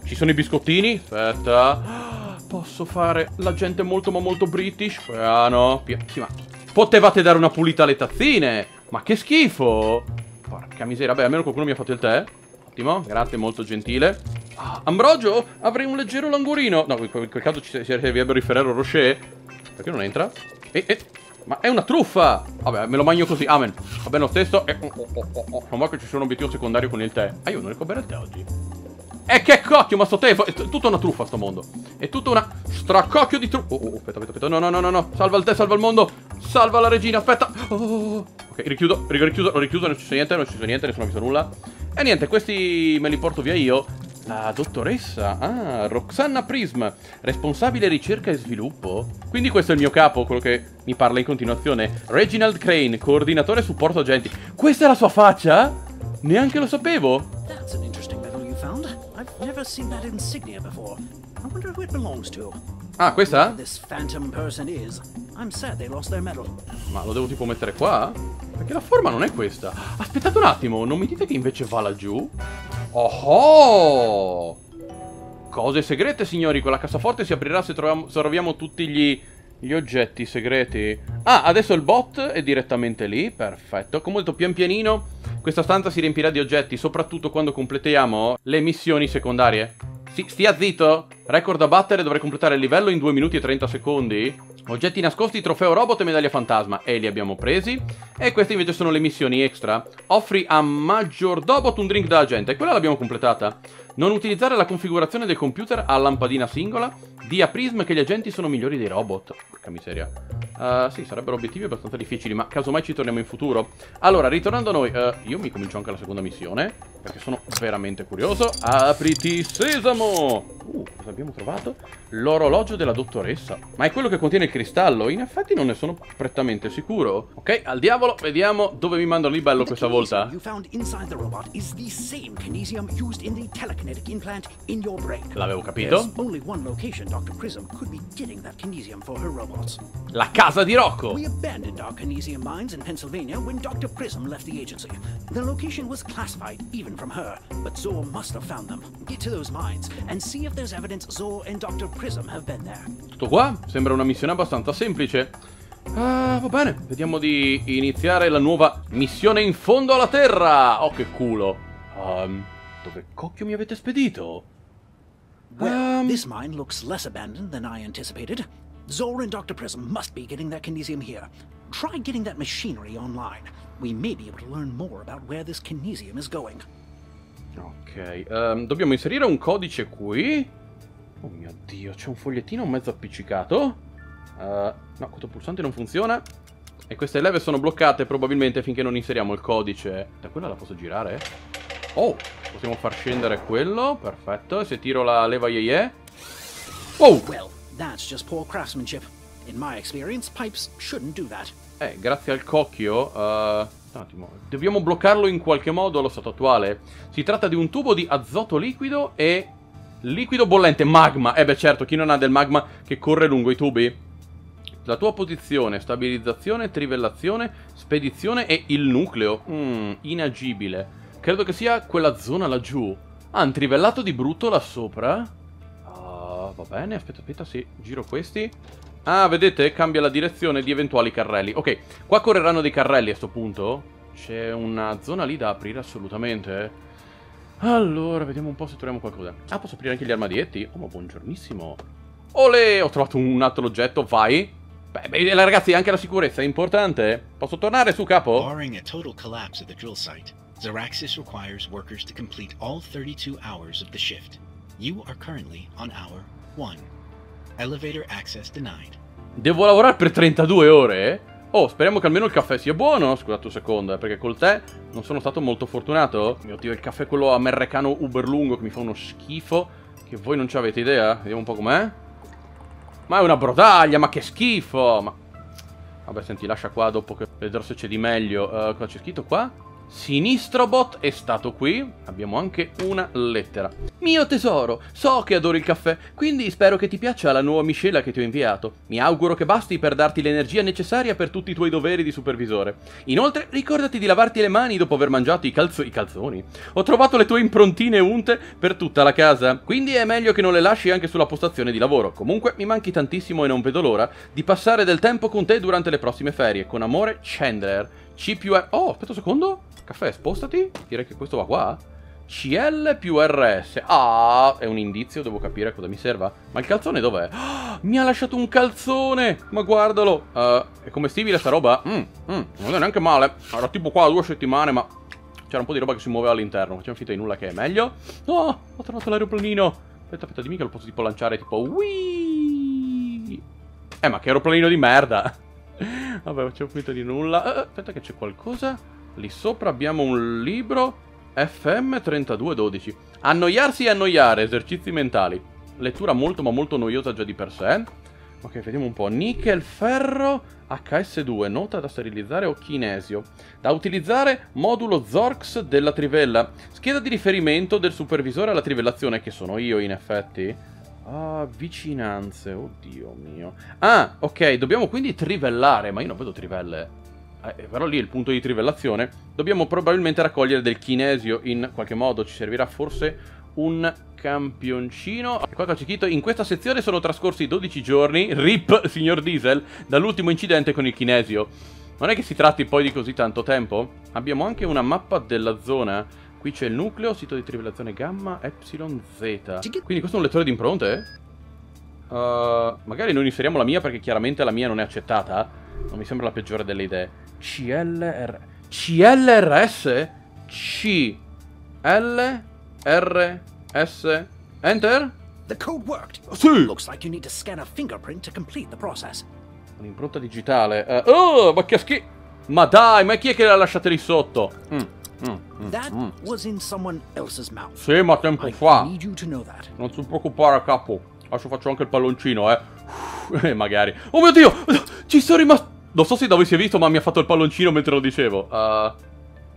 Ci sono i biscottini. Aspetta. Posso fare la gente molto ma molto british. Piano, piano. Sì, ma potevate dare una pulita alle tazzine. Ma che schifo. Porca miseria. Beh, almeno qualcuno mi ha fatto il tè. Ottimo, grazie, molto gentile. Ah, Ambrogio, avrei un leggero langurino. No, in quel caso ci servirebbe il Ferrero Rocher. Perché non entra? Eh, eh, ma è una truffa! Vabbè, me lo mangio così, amen. Va bene lo stesso. Eh, oh, oh, oh, oh. Non va che ci sono un obiettivo secondario con il tè. Ah, io non riesco a bere il tè oggi. E eh, che cocchio, ma sto tè è tutta una truffa sto mondo. È tutta una stracocchio di truffa. Oh, oh, aspetta, aspetta, aspetta. No, no, no, no, no. Salva il tè, salva il mondo. Salva la regina, aspetta. Oh. Ok, richiudo, richiudo, richiudo, non ci sono niente, non ci sono niente, nessuno ha visto nulla. E niente, questi me li porto via io. La dottoressa, ah, Roxana Prism, responsabile ricerca e sviluppo. Quindi questo è il mio capo, quello che mi parla in continuazione. Reginald Crane, coordinatore supporto agenti. Questa è la sua faccia? Neanche lo sapevo. That's an interesting medal you found. I've never seen that insignia before. I wonder who it belongs to. Ah, questa? This phantom person is. I'm sad they lost their medal. Ma lo devo tipo mettere qua? Perché la forma non è questa. Aspettate un attimo, non mi dite che invece va laggiù? Oh! Cose segrete, signori. Quella cassaforte si aprirà se troviamo, se troviamo tutti gli, gli oggetti segreti. Ah, adesso il bot è direttamente lì. Perfetto. Come ho detto, pian pianino questa stanza si riempirà di oggetti, soprattutto quando completiamo le missioni secondarie. Sì, stia zitto. Record da battere, dovrei completare il livello in due minuti e trenta secondi. Oggetti nascosti, trofeo robot e medaglia fantasma. E li abbiamo presi. E queste invece sono le missioni extra. Offri a Maggiordobot un drink da agente. E quella l'abbiamo completata. Non utilizzare la configurazione del computer a lampadina singola. Di a Prism che gli agenti sono migliori dei robot. Porca miseria. Uh, sì, sarebbero obiettivi abbastanza difficili, ma casomai ci torniamo in futuro. Allora, ritornando a noi, uh, io mi comincio anche la seconda missione, perché sono veramente curioso. Apriti sesamo! Uh, cosa abbiamo trovato? L'orologio della dottoressa. Ma è quello che contiene il cristallo? In effetti non ne sono prettamente sicuro. Ok, al diavolo, vediamo dove mi mandano il bello questa volta. L'avevo capito. La casa di Rocco. We abandoned our kinesium mines in Pennsylvania when Doctor Prism left the agency. The location was classified even from her, but Zorg must have found them. Get to those mines and see if there's evidence Zorg and Doctor Prism have been there. Tutto qua? Sembra una missione abbastanza semplice. Ah, va bene, vediamo di iniziare la nuova missione in fondo alla Terra. Oh, che culo. Um, dove cocchio mi avete spedito? Well, um... this mine looks less abandoned than I anticipated. Zorg and Doctor Prism must be getting that kinesium here. Try getting that machinery online. We may be able to learn more about where this kinesium is going. Ok, um, dobbiamo inserire un codice qui. Oh mio Dio, c'è un fogliettino mezzo appiccicato. Uh, no, questo pulsante non funziona. E queste leve sono bloccate probabilmente finché non inseriamo il codice. Da quella la posso girare? Oh, possiamo far scendere quello. Perfetto, e se tiro la leva yeye. Oh! Well. That's just poor craftsmanship. In my experience, pipes shouldn't do that. Eh, grazie al cocchio, uh, un attimo, dobbiamo bloccarlo in qualche modo allo stato attuale. Si tratta di un tubo di azoto liquido e liquido bollente, magma. Eh beh, certo, chi non ha del magma che corre lungo i tubi? La tua posizione, stabilizzazione, trivellazione, spedizione e il nucleo. Mm, inagibile. Credo che sia quella zona laggiù. Ah, un trivellato di brutto là sopra. Va bene, aspetta, aspetta, sì, giro questi. Ah, vedete? Cambia la direzione di eventuali carrelli. Ok, qua correranno dei carrelli a sto punto. C'è una zona lì da aprire assolutamente. Allora, vediamo un po' se troviamo qualcosa. Ah, posso aprire anche gli armadietti? Oh, ma buongiornissimo. Olè, ho trovato un altro oggetto, vai. Beh, beh, ragazzi, anche la sicurezza è importante. Posso tornare su, capo? Barring a total collapse of the drill site, Zoraxis requires workers to complete all thirty-two hours of the shift. You are currently on hour one. Elevator access denied. Devo lavorare per trentadue ore? Oh, speriamo che almeno il caffè sia buono. Scusate un secondo, perché col tè non sono stato molto fortunato. Mio Dio, il caffè quello americano uber lungo che mi fa uno schifo che voi non ci avete idea. Vediamo un po' com'è. Ma è una brodaglia, ma che schifo. Ma... vabbè, senti, lascia qua dopo che vedrò se c'è di meglio. Uh, cosa c'è scritto qua? Sinistrobot è stato qui. Abbiamo anche una lettera. Mio tesoro, so che adori il caffè, quindi spero che ti piaccia la nuova miscela che ti ho inviato. Mi auguro che basti per darti l'energia necessaria per tutti i tuoi doveri di supervisore. Inoltre, ricordati di lavarti le mani dopo aver mangiato i, calzo i calzoni. Ho trovato le tue improntine unte per tutta la casa, quindi è meglio che non le lasci anche sulla postazione di lavoro. Comunque, mi manchi tantissimo e non vedo l'ora di passare del tempo con te durante le prossime ferie. Con amore, Chandler. C più R... oh, aspetta un secondo. Caffè, spostati. Direi che questo va qua. C L più R S. Ah, è un indizio, devo capire cosa mi serva. Ma il calzone dov'è? Oh, mi ha lasciato un calzone. Ma guardalo. Uh, è commestibile sta roba? Mm, mm, non è neanche male. Era tipo qua due settimane, ma c'era un po' di roba che si muoveva all'interno. Facciamo finta di nulla che è meglio. No, oh, ho trovato l'aeroplanino. Aspetta, aspetta, dimmi che lo posso tipo lanciare tipo... Wii. Eh, ma che aeroplanino di merda. Vabbè, facciamo finta di nulla. Uh, aspetta che c'è qualcosa. Lì sopra abbiamo un libro. F M trentadue dodici. Annoiarsi e annoiare, esercizi mentali. Lettura molto ma molto noiosa già di per sé. Ok, vediamo un po'. Nickel, ferro, H S due, nota da sterilizzare o chinesio. Da utilizzare, modulo Zorx della trivella. Scheda di riferimento del supervisore alla trivellazione, che sono io in effetti. Ah, vicinanze, oddio mio. Ah, ok, dobbiamo quindi trivellare, ma io non vedo trivelle. Eh, però lì è il punto di trivellazione. Dobbiamo probabilmente raccogliere del chinesio in qualche modo, ci servirà forse un campioncino. Quattro Cichito, in questa sezione sono trascorsi dodici giorni, rip signor Diesel, dall'ultimo incidente con il chinesio. Non è che si tratti poi di così tanto tempo. Abbiamo anche una mappa della zona. Qui c'è il nucleo, sito di trivellazione gamma, epsilon, zeta. Quindi questo è un lettore di impronte? Uh, magari non inseriamo la mia perché chiaramente la mia non è accettata. Non mi sembra la peggiore delle idee. C L R... C L R S? C L R S... Enter? The code worked. Sì. Looks like you need to scan a fingerprint to complete the process. Un'impronta digitale. Uh, oh, ma che schifo! Ma dai, ma chi è che l'ha lasciata lì sotto? Mm, mm, mm, that mm. was in someone else's mouth. Sì, ma tempo I fa. Need you to know that. Non ti preoccupare, capo. Adesso faccio anche il palloncino, eh. Eh, magari. Oh mio Dio! Ci sono rimasto. Non so se dove si è visto, ma mi ha fatto il palloncino mentre lo dicevo. Uh,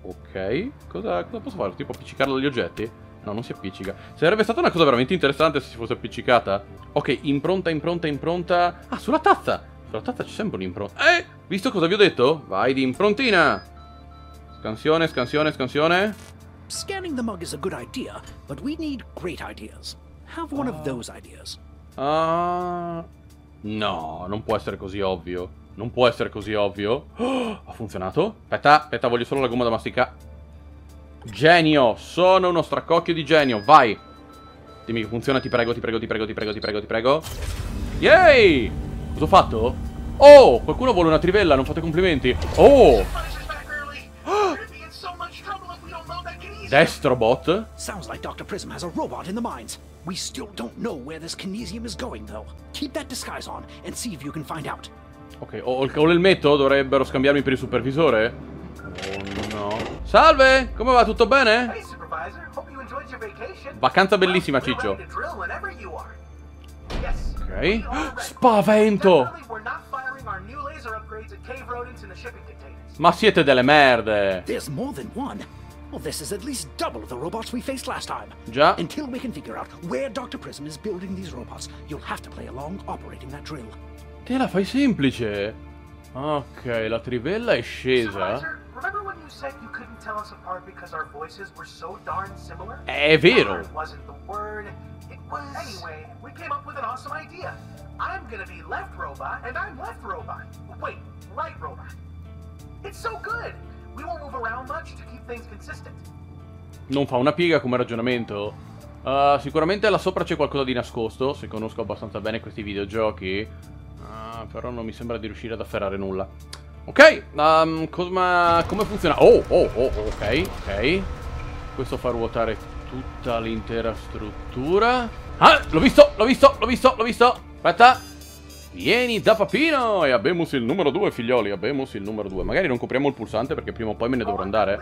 ok. Cosa, cosa posso fare? Tipo appiccicarlo agli oggetti? No, non si appiccica. Sarebbe stata una cosa veramente interessante se si fosse appiccicata. Ok, impronta, impronta, impronta. Ah, sulla tazza! Sulla tazza c'è sempre un'impronta. Eh! Visto cosa vi ho detto? Vai di improntina! Scansione, scansione, scansione. Scanning the mug is a good idea, but we need great ideas. Have one of those ideas. Ah. No, non può essere così ovvio. Non può essere così ovvio. Oh, ha funzionato? Aspetta, aspetta, voglio solo la gomma da masticare. Genio, sono uno straccocchio di genio, vai. Dimmi che funziona, ti prego, ti prego, ti prego, ti prego, ti prego, ti prego. Yay! Cosa ho fatto? Oh, qualcuno vuole una trivella, non fate complimenti. Oh! Destrobot? Sounds like Doctor Prism has a robot in the mines. We still don't know where this kinesium is going though. Keep that disguise on and see if you can find out. Ok, ho l'elmetto, dovrebbero scambiarmi per il supervisore. Oh no. Salve, come va? Tutto bene? Hey, vacanza bellissima, Ciccio. Ok. Spavento! Ma siete delle merde! Già. Te la fai semplice. Ok, la trivella è scesa. È vero. Non fa una piega come ragionamento. Uh, sicuramente là sopra c'è qualcosa di nascosto, se conosco abbastanza bene questi videogiochi. Uh, però non mi sembra di riuscire ad afferrare nulla. Ok, um, Cosma, come funziona? Oh, oh, oh, ok, ok. Questo fa ruotare tutta l'intera struttura. Ah, l'ho visto, l'ho visto, l'ho visto, l'ho visto. Aspetta. Vieni da papino. E abbiamo il numero due, figlioli, abbiamo il numero due. Magari non compriamo il pulsante perché prima o poi me ne dovrò andare.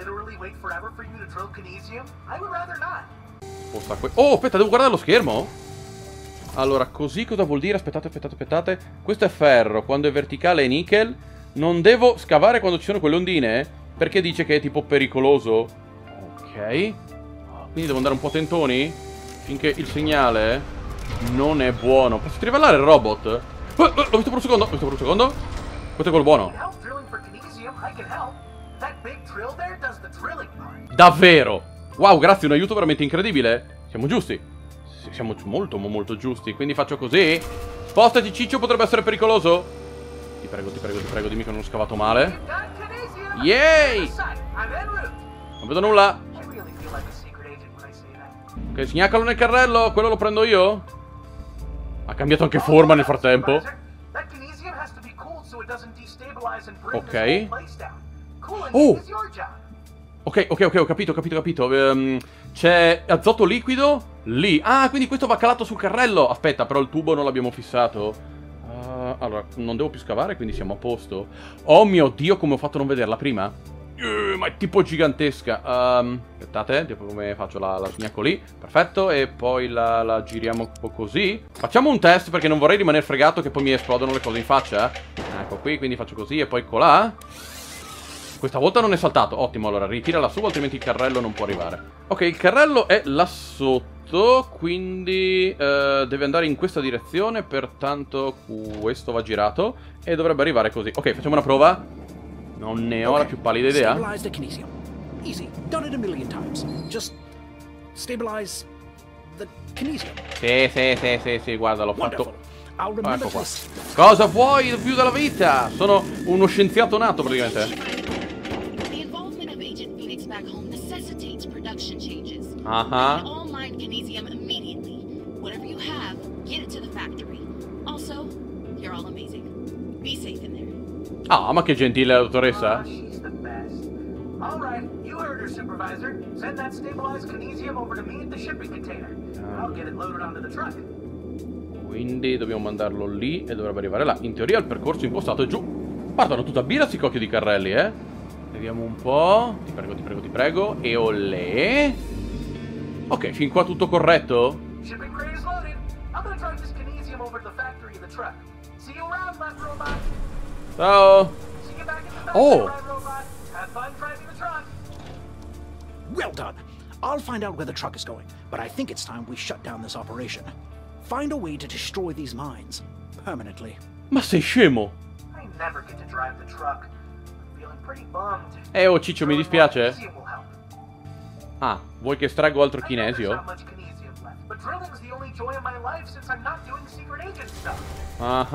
Oh, aspetta, devo guardare lo schermo? Allora, così cosa vuol dire? Aspettate, aspettate, aspettate. Questo è ferro, quando è verticale è nickel. Non devo scavare quando ci sono quelle ondine, perché dice che è tipo pericoloso. Ok. Quindi devo andare un po' tentoni finché il segnale non è buono. Posso trivellare il robot? Oh, oh, l'ho visto per un secondo, l'ho visto per un secondo. Questo è quello buono. Davvero. Wow, grazie, un aiuto veramente incredibile. Siamo giusti. Siamo molto, molto giusti. Quindi faccio così. Spostati, Ciccio, potrebbe essere pericoloso. Ti prego, ti prego, ti prego, dimmi che non ho scavato male. Yay! Non vedo nulla. Ok, sgnaccalo nel carrello, quello lo prendo io. Ha cambiato anche forma nel frattempo. Ok. Oh! Ok, ok, ok, ho capito, ho capito, ho capito. Um, C'è azoto liquido lì. Ah, quindi questo va calato sul carrello. Aspetta, però il tubo non l'abbiamo fissato. Allora, non devo più scavare, quindi siamo a posto. Oh mio Dio, come ho fatto a non vederla prima? ma è tipo gigantesca. Um, aspettate, tipo come faccio la, la sgnacco lì. Perfetto, e poi la, la giriamo un po' così. Facciamo un test perché non vorrei rimanere fregato che poi mi esplodono le cose in faccia. Ecco qui, quindi faccio così e poi colà. Questa volta non è saltato. Ottimo, allora ritira lassù, altrimenti il carrello non può arrivare. Ok, il carrello è là sotto, quindi eh, deve andare in questa direzione, pertanto questo va girato e dovrebbe arrivare così. Ok, facciamo una prova. Non ne ho okay. la più pallida idea. Stabilize the kinesium. Easy. Done it a million times. Just stabilize the kinesium. Sì, sì, sì, sì, sì, guarda, l'ho fatto. Ecco qua. Cosa vuoi più dalla vita? Sono uno scienziato nato praticamente. Ah uh -huh. Ah, ma che gentile la dottoressa. Quindi dobbiamo mandarlo lì e dovrebbe arrivare là. In teoria il percorso impostato è giù. Partono tutta birra sti cocchi di carrelli, eh. Vediamo un po'. Ti prego, ti prego, ti prego. E olè. Ok, fin qua tutto corretto? Ciao! Oh! Well done. I'll find out where the truck is going, but I think it's time we shut down this operation. Find a way to destroy these mines permanently. Ma sei scemo? I never get to drive the truck. I'm feeling pretty bummed. Eh, oh Ciccio, mi dispiace. Ah, vuoi che estraggo altro kinesio? Ah,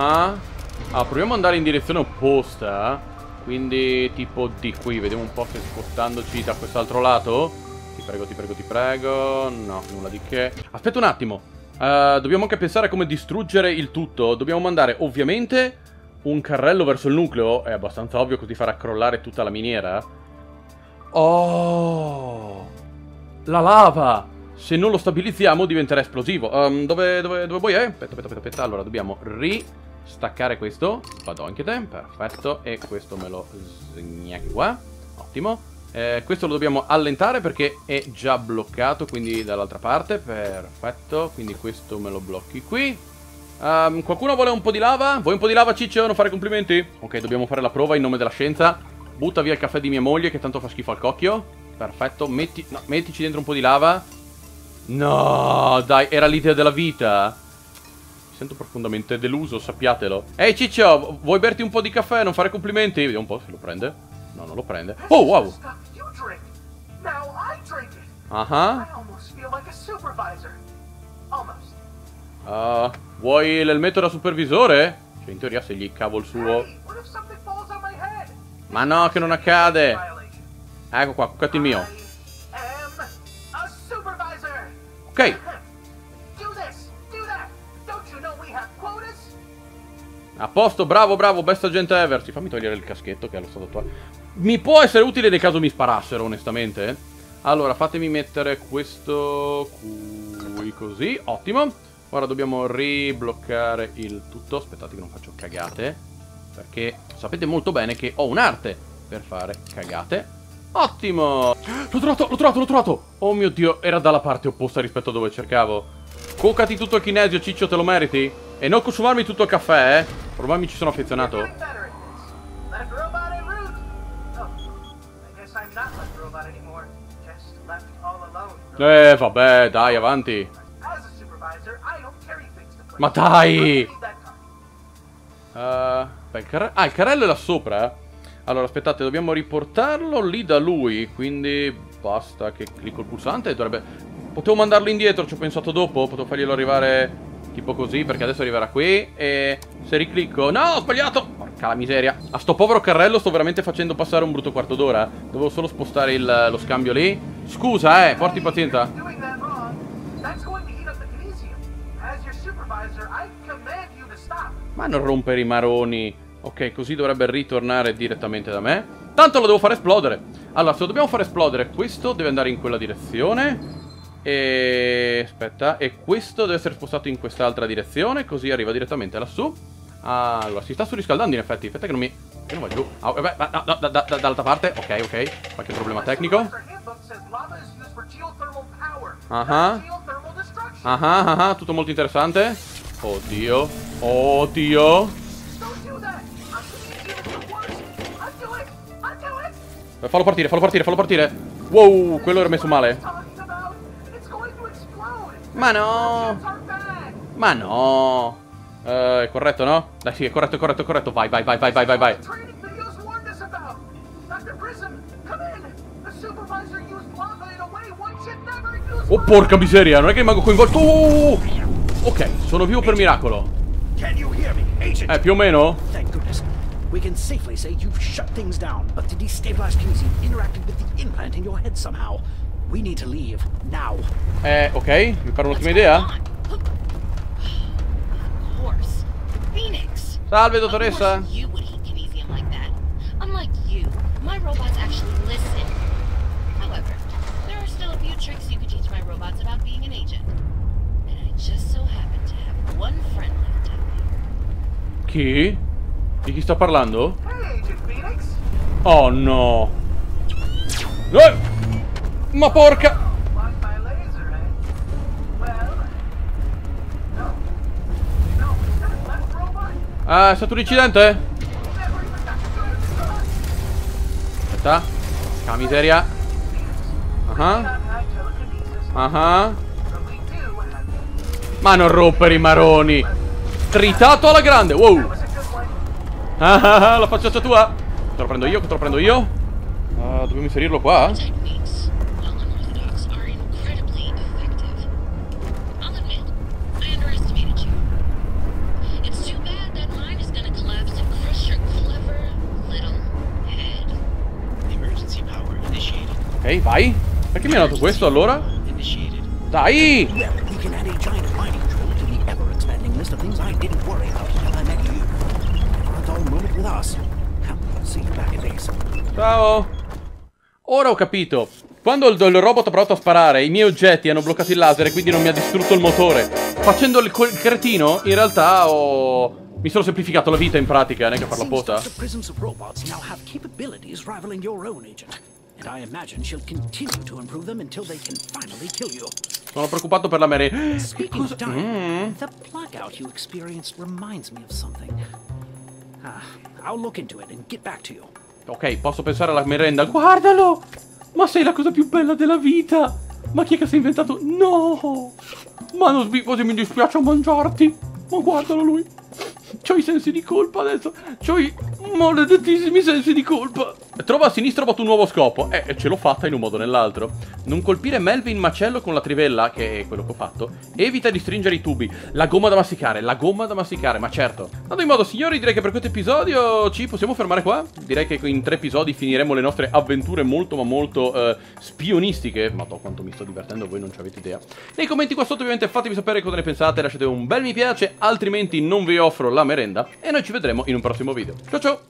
ah, proviamo ad andare in direzione opposta. Quindi tipo di qui. Vediamo un po' se spostandoci da quest'altro lato. Ti prego, ti prego, ti prego. No, nulla di che. Aspetta un attimo. uh, Dobbiamo anche pensare a come distruggere il tutto. Dobbiamo mandare ovviamente un carrello verso il nucleo. È abbastanza ovvio, così farà crollare tutta la miniera. Oh, la lava! Se non lo stabilizziamo diventerà esplosivo. um, Dove, dove, dove vuoi è? Eh? Aspetta, aspetta, aspetta. Allora dobbiamo ristaccare questo. Vado anche te, perfetto. E questo me lo sgnacchi qua. Ottimo. eh, Questo lo dobbiamo allentare perché è già bloccato, quindi dall'altra parte. Perfetto, quindi questo me lo blocchi qui. um, Qualcuno vuole un po' di lava? Vuoi un po' di lava, Ciccio? Non fare complimenti? Ok, dobbiamo fare la prova in nome della scienza. Butta via il caffè di mia moglie che tanto fa schifo al cocchio. Perfetto, metti, no, mettici dentro un po' di lava. No, dai, era l'idea della vita. Mi sento profondamente deluso, sappiatelo. Ehi Ciccio, vuoi berti un po' di caffè? Non fare complimenti. Vediamo un po' se lo prende. No, non lo prende. Oh, wow. Ah uh, vuoi l'elmetto da supervisore? Cioè, in teoria se gli cavo il suo... Ma no, che non accade. Ecco qua, cuccati il mio. Ok. A posto, bravo, bravo, best agent ever. Sì, fammi togliere il caschetto che è allo stato attuale. Mi può essere utile nel caso mi sparassero, onestamente. Allora, fatemi mettere questo qui così. Ottimo. Ora dobbiamo ribloccare il tutto. Aspettate che non faccio cagate, perché sapete molto bene che ho un'arte per fare cagate. Ottimo! L'ho trovato, l'ho trovato, l'ho trovato! Oh mio Dio, era dalla parte opposta rispetto a dove cercavo. Cucati tutto il kinesio, Ciccio, te lo meriti. E non consumarmi tutto il caffè, eh. Ormai mi ci sono affezionato. Eh, vabbè, dai, avanti. Ma dai! Uh, beh, il ah, il carrello è là sopra, eh. Allora, aspettate, dobbiamo riportarlo lì da lui, quindi basta che clicco il pulsante e dovrebbe... Potevo mandarlo indietro, ci ho pensato dopo, potevo farglielo arrivare tipo così, perché adesso arriverà qui e se riclicco... No, ho sbagliato! Porca la miseria! A sto povero carrello sto veramente facendo passare un brutto quarto d'ora, dovevo solo spostare il, lo scambio lì. Scusa, eh, porti pazienza. Ma non rompere i maroni. Ok, così dovrebbe ritornare direttamente da me. Tanto lo devo far esplodere. Allora, se lo dobbiamo far esplodere, questo deve andare in quella direzione. E... aspetta. E questo deve essere spostato in quest'altra direzione, così arriva direttamente lassù. Allora, si sta surriscaldando in effetti. Aspetta che non mi... Io non va giù. Ah, vabbè, da, da, da, da, dall'altra parte. Ok, ok. Qualche problema tecnico. Ah, ah, ah, tutto molto interessante. Oddio. Oddio. Fallo partire, fallo partire, fallo partire. Wow, quello era messo male. Ma no. Ma no. Uh, è corretto, no? Dai, sì, è corretto, è corretto, è corretto. Vai, vai, vai, vai, vai, vai, vai. Oh, porca miseria, non è che rimango coinvolto. Oh, ok, sono vivo per miracolo. Eh, più o meno. We can safely say you've shut things down, but the destabilized P C interacted with the implant in your head somehow. We need to leave now. Eh, ok, mi pare un'ottima idea. Phoenix. Salve, dottoressa. You would eat anything like that. Unlike you, my robots actually listen. However, there are still a few tricks you could teach my robots about being an agent. And I just so happen to have one friend left out here. Chi? Di chi sta parlando? Oh no. Eh! Ma porca. Ah, è stato un incidente? Aspetta. Che miseria. Ah ah. Ma non rompere i maroni. Tritato alla grande. Wow. Ah, la facciaccia tua! Te lo prendo io, te lo prendo io. Uh, dobbiamo inserirlo qua? Ok, vai. Perché mi ha dato questo allora? Dai! Ciao. Ora ho capito. Quando il, il robot ha provato a sparare, i miei oggetti hanno bloccato il laser e quindi non mi ha distrutto il motore. Facendo il cretino, in realtà ho... mi sono semplificato la vita in pratica, neanche a farla apposta. Sono preoccupato per la merenda. Mm. Ok, posso pensare alla merenda. Guardalo! Ma sei la cosa più bella della vita! Ma chi è che si è inventato? No! Ma non così mi dispiace a mangiarti! Ma guardalo lui! C'ho i sensi di colpa adesso! C'ho i maledettissimi sensi di colpa! Trova a sinistra bot un nuovo scopo. Eh, ce l'ho fatta in un modo o nell'altro. Non colpire Melvin macello con la trivella, che è quello che ho fatto. Evita di stringere i tubi. La gomma da masticare, la gomma da masticare, ma certo. Andando in modo, signori, direi che per questo episodio ci possiamo fermare qua. Direi che in tre episodi finiremo le nostre avventure molto ma molto eh, spionistiche. Madò, quanto mi sto divertendo, voi non ci avete idea. Nei commenti qua sotto ovviamente fatemi sapere cosa ne pensate, lasciate un bel mi piace, altrimenti non vi offro la merenda. E noi ci vedremo in un prossimo video. Ciao ciao!